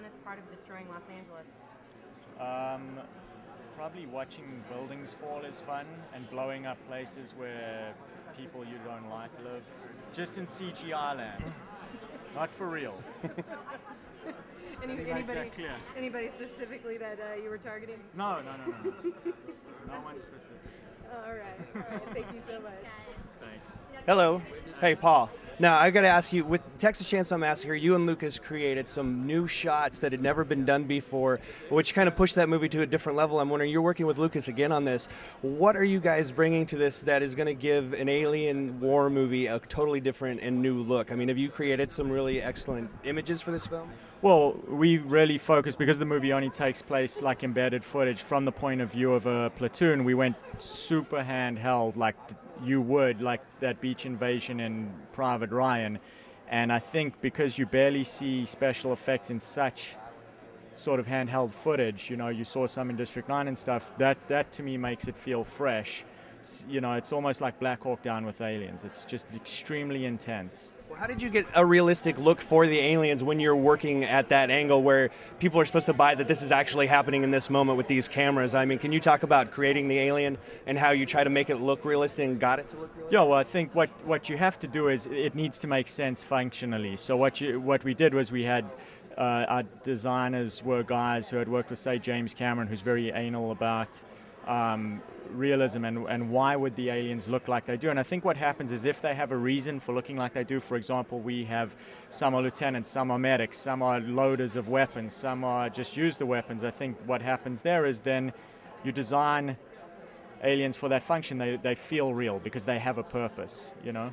funnest part of destroying Los Angeles? Probably watching buildings fall is fun, and blowing up places where people you don't like live. Just in CGI land, not for real. Anybody specifically that you were targeting? No. No one specific. All right. Thank you so much. Thanks. Hello. Hey, Paul. Now, I've got to ask you, with Texas Chainsaw Massacre, you and Lucas created some new shots that had never been done before, which kind of pushed that movie to a different level. I'm wondering, you're working with Lucas again on this. What are you guys bringing to this that is going to give an alien war movie a totally different and new look? I mean, have you created some really excellent images for this film? Well, we really focused, because the movie only takes place like embedded footage from the point of view of a platoon, we went super handheld, like you would, like that beach invasion in Private Ryan. And I think because you barely see special effects in such sort of handheld footage, you know, you saw some in District 9 and stuff, that to me makes it feel fresh. You know, it's almost like Black Hawk Down with aliens. It's just extremely intense. Well, how did you get a realistic look for the aliens when you're working at that angle where people are supposed to buy that this is actually happening in this moment with these cameras? I mean, can you talk about creating the alien and how you try to make it look realistic and got it to look realistic? Yeah, well, I think what you have to do is it needs to make sense functionally. So what we did was we had our designers were guys who had worked with, say, James Cameron, who's very anal about realism and why would the aliens look like they do. And I think what happens is if they have a reason for looking like they do, for example, we have some are lieutenants, some are medics, some are loaders of weapons, some are just use the weapons. I think what happens there is then you design aliens for that function. They feel real because they have a purpose, you know.